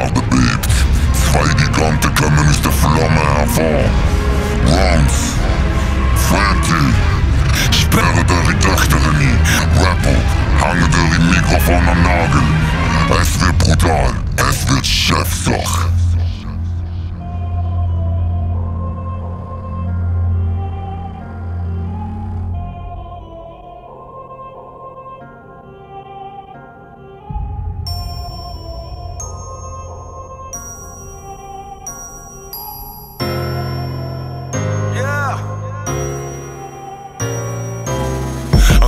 Erde bebt. Zwei Giganten kommen aus der Flamme hervor. Rones, Venti, sperren eure Töchter ein. Rapper, hängen eure Mikrofone am Nagel. Es wird brutal, es wird Chefsache.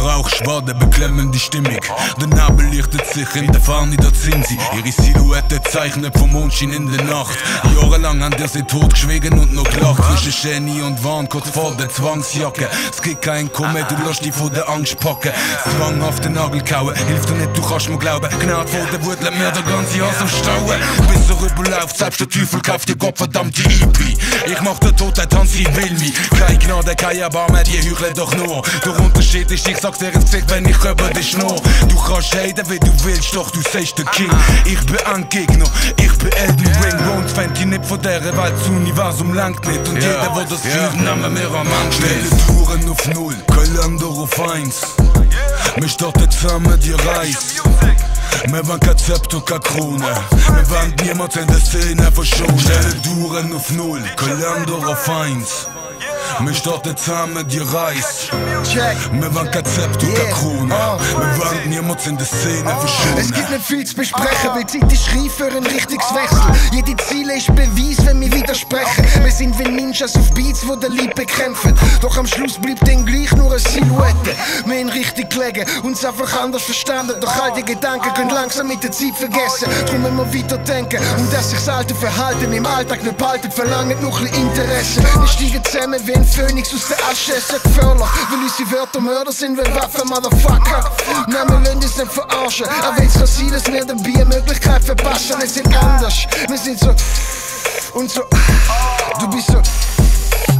Rauchschwaden beklemmen die Stimmung. Der Nebel lichtet sich, in der Ferne dort sind sie. Ihre Silhouetten zeichnet vom Mondschein in der Nacht. Jahrelang haben ihr sie tot geschwiegen und noch gelacht. Zwischen Genie und Wahn, kurz vor der Zwangsjacke. Es gibt kein Kommen, du lässt dich von der Angst packen. Zwanghafte Nagel kauen, hilft dir nicht, du kannst mir glauben. Gnade vor der Wut lässt mir den ganzen Hass aufstauen. Bis er rüberläuft, selbst der Teufel kauft dir gottverdammte IP. Ich mach den Tod, der Tanz, ich will mich. Keine Gnade, keine Erbarmen, die heucheln doch nur. Der Unterschied ist, ich sag dir ins Gesicht, wenn ich über dich schnurr. Du kannst heiden, wie du willst, doch du seist der King. Ich bin ein Gegner, ich bin Elden Ring. Rones, Venti, nicht von dieser Welt, das Universum lenkt nicht. Und jeder, der das führt, nehmen wir am Anschluss. Uhre Uf Null, Kalender auf 1. Wir starten zusammen die Reise. Wir wollen kein Zepter, keine Krone. Wir wollen niemanden in der Szene verschonen. Stelle Uhre Uf Null, Kalender auf 1. Wir starten zusammen die Reise. Wir wollen kein Zepter, keine Krone. Wir wollen niemanden in der Szene verschonen. Es gibt nicht viel zu besprechen, weil die Zeit ist reif für einen Richtungswechsel. Jede Ziele ist Beweis, wenn wir widersprechen. Wir sind wie Ninjas auf Beats, wo der Liebe kämpfen. Doch am Schluss bleibt dann gleich nur eine Silhouette. Wir in richtig legen, uns einfach anders verstanden. Doch all die Gedanken können langsam mit der Zeit vergessen. Drum müssen wir weiterdenken und dass sich das alte Verhalten im Alltag nicht behalten, verlangen noch ein Interesse. Wir steigen zusammen wie ein Phönix aus der Asche, es ist gefährlich, weil unsere Wörter Mörder sind, wenn Waffen, Motherfucker. Nein, wir lassen uns nicht verarschen, auch wenn es kann sein, dass wir dabei eine Möglichkeit verpassen. Wir sind anders, wir sind so und so, du bist so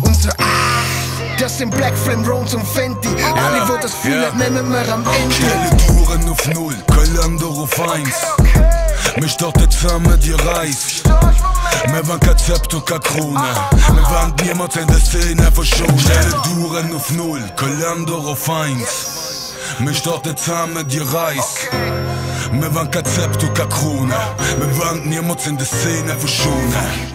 und so. Das sind Black Flame, Rones und Venti. Alle, die das Gefühl hat, nehmen wir am Ende. Stelle Uhre Uf Null, Kalender auf 1. Wir starten zusammen die Reise. Wir wollen kein Zepter, keine Krone. Wir wollen niemanden in der Szene verschonen. Stelle Uhre Uf Null, Kalender auf 1. Wir starten zusammen die Reise. Wir wollen kein Zepter, keine Krone. Wir wollen niemanden in der Szene verschonen.